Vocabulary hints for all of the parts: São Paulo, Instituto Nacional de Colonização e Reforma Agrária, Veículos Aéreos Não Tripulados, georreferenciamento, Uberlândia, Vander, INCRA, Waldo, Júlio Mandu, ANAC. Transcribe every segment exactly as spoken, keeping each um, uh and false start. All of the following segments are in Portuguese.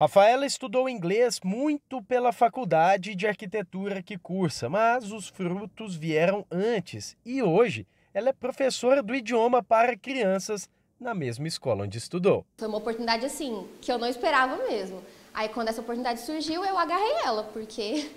Rafaela estudou inglês muito pela faculdade de arquitetura que cursa, mas os frutos vieram antes e hoje ela é professora do idioma para crianças na mesma escola onde estudou. Foi uma oportunidade assim, que eu não esperava mesmo. Aí quando essa oportunidade surgiu, eu agarrei ela, porque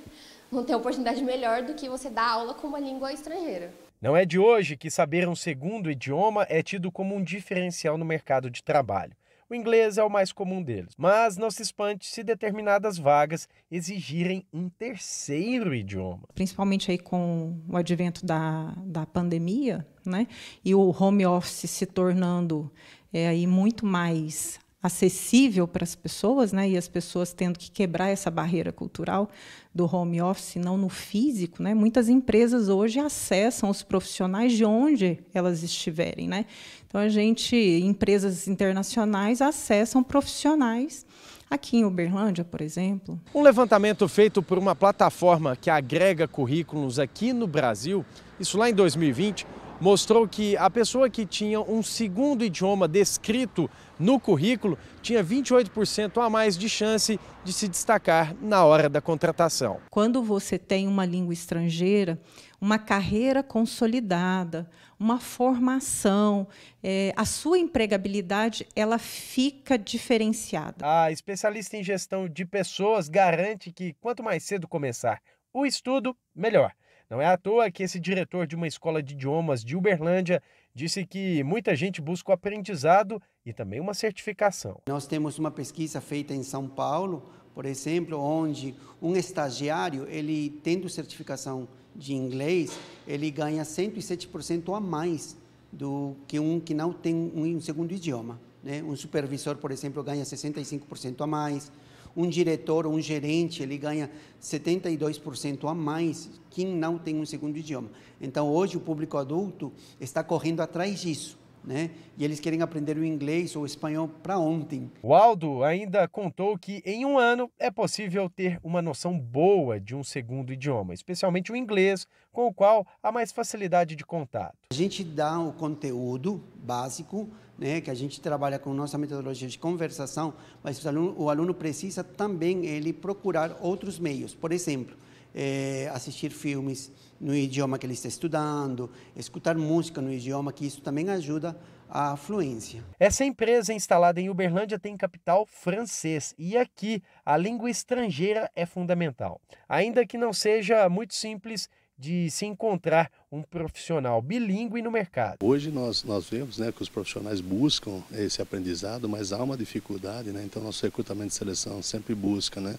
não tem oportunidade melhor do que você dar aula com uma língua estrangeira. Não é de hoje que saber um segundo idioma é tido como um diferencial no mercado de trabalho. O inglês é o mais comum deles, mas não se espante se determinadas vagas exigirem um terceiro idioma. Principalmente aí com o advento da, da pandemia, né? E o home office se tornando é, aí muito mais acessível para as pessoas, né? E as pessoas tendo que quebrar essa barreira cultural do home office, não no físico, né? Muitas empresas hoje acessam os profissionais de onde elas estiverem, né? Então a gente, empresas internacionais acessam profissionais aqui em Uberlândia, por exemplo. Um levantamento feito por uma plataforma que agrega currículos aqui no Brasil, isso lá em dois mil e vinte, mostrou que a pessoa que tinha um segundo idioma descrito no currículo tinha vinte e oito por cento a mais de chance de se destacar na hora da contratação. Quando você tem uma língua estrangeira, uma carreira consolidada, uma formação, é, a sua empregabilidade ela fica diferenciada. A especialista em gestão de pessoas garante que quanto mais cedo começar o estudo, melhor. Não é à toa que esse diretor de uma escola de idiomas de Uberlândia disse que muita gente busca o aprendizado e também uma certificação. Nós temos uma pesquisa feita em São Paulo, por exemplo, onde um estagiário, ele tendo certificação de inglês, ele ganha cento e sete por cento a mais do que um que não tem um segundo idioma, né? Um supervisor, por exemplo, ganha sessenta e cinco por cento a mais. Um diretor ou um gerente, ele ganha setenta e dois por cento a mais que não tem um segundo idioma. Então, hoje, o público adulto está correndo atrás disso, né? E eles querem aprender o inglês ou o espanhol para ontem. Waldo ainda contou que em um ano é possível ter uma noção boa de um segundo idioma, especialmente o inglês, com o qual há mais facilidade de contato. A gente dá o conteúdo básico, né, que a gente trabalha com nossa metodologia de conversação, mas o aluno, o aluno precisa também ele procurar outros meios. Por exemplo, é, assistir filmes no idioma que ele está estudando, escutar música no idioma, que isso também ajuda a fluência. Essa empresa instalada em Uberlândia tem capital francês e aqui a língua estrangeira é fundamental. Ainda que não seja muito simples de se encontrar um profissional bilíngue no mercado. Hoje nós, nós vemos, né, que os profissionais buscam esse aprendizado, mas há uma dificuldade, né? Então nosso recrutamento de seleção sempre busca, né,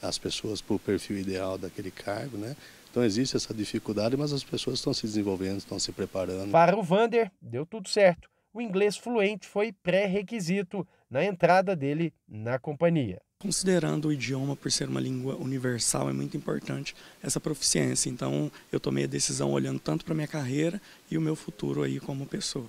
as pessoas para o perfil ideal daquele cargo, né? Então existe essa dificuldade, mas as pessoas estão se desenvolvendo, estão se preparando. Para o Vander, deu tudo certo. O inglês fluente foi pré-requisito na entrada dele na companhia. Considerando o idioma por ser uma língua universal, é muito importante essa proficiência. Então, eu tomei a decisão olhando tanto para a minha carreira e o meu futuro aí como pessoa.